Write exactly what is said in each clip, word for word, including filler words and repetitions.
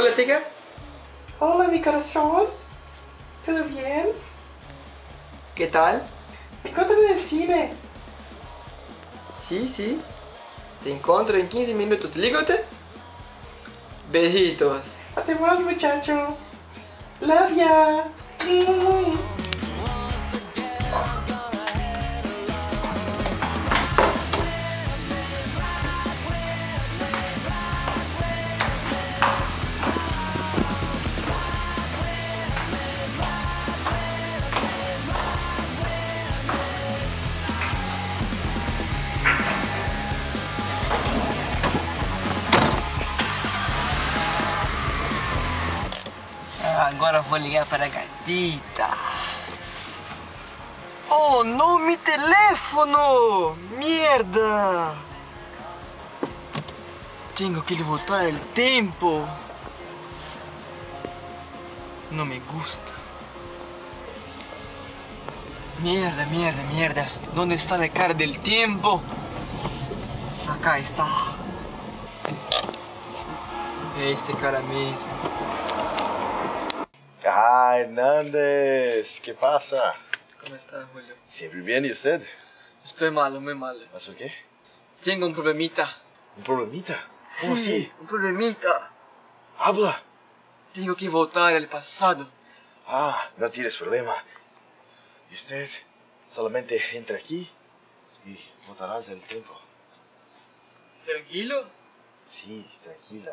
Hola, chica. Hola, mi corazón. ¿Todo bien? ¿Qué tal? Encuéntrame en el cine. Sí, sí. Te encuentro en quince minutos. Lígote. Besitos. Hasta más, muchacho. Love ya. Agora vou ligar para a gatita. Oh, não me telefono! Merda! Tenho que voltar o tempo. Não me gusta. Merda, merda, merda. Onde está a cara do tempo? Acá está. Este cara mesmo. Ah, Hernández, ¿qué pasa? ¿Cómo está, Julio? ¿Siempre bien? ¿Y usted? Estoy malo, muy malo. ¿Pasó qué? Tengo un problemita. ¿Un problemita? ¿Cómo sí, así? Un problemita. Habla. Tengo que votar el pasado. Ah, no tienes problema. Y usted solamente entra aquí y votarás el tiempo. ¿Tranquilo? Sí, tranquilo.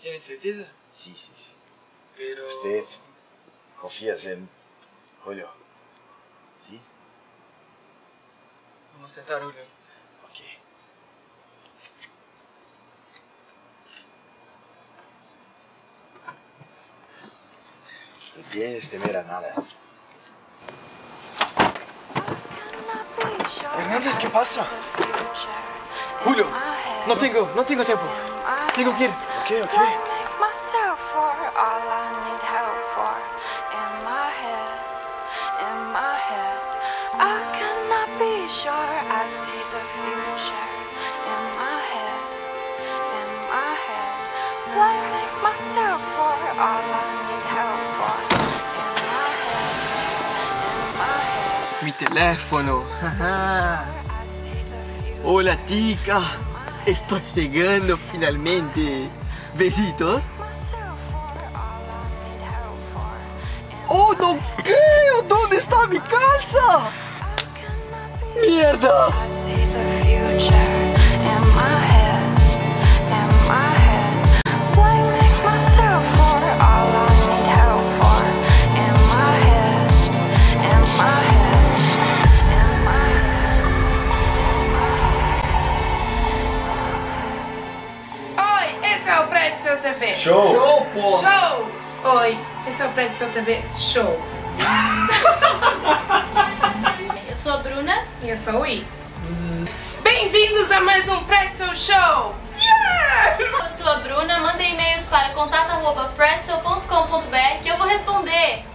¿Tienes certeza? Sí, sí, sí. Pero... usted confía en Julio, ¿sí? Vamos a sentar, Julio. Ok. No tienes temer a nada. Hernández, ¿qué pasa? Julio, no tengo, no tengo tiempo. Tengo que ir. Ok, ok. All I need help for in my head, in my head. I cannot be sure. I see the future in my head, in my head. Blaming myself for all I need help for in my head, in my head. Mi teléfono. Hola, tica. Estoy llegando finalmente. Besitos. ¡Oh, no creo! ¿Dónde está mi calza? ¡Mierda! Hoy es el Pretzel T V. Show. Show, por... Show. Hoy. Esse é o Pretzel T V Show. Eu sou a Bruna. E eu sou o I. Bem-vindos a mais um Pretzel Show! Yeah! Eu sou a Bruna, mandem e-mails para contato arroba pretzel ponto com ponto br que eu vou responder.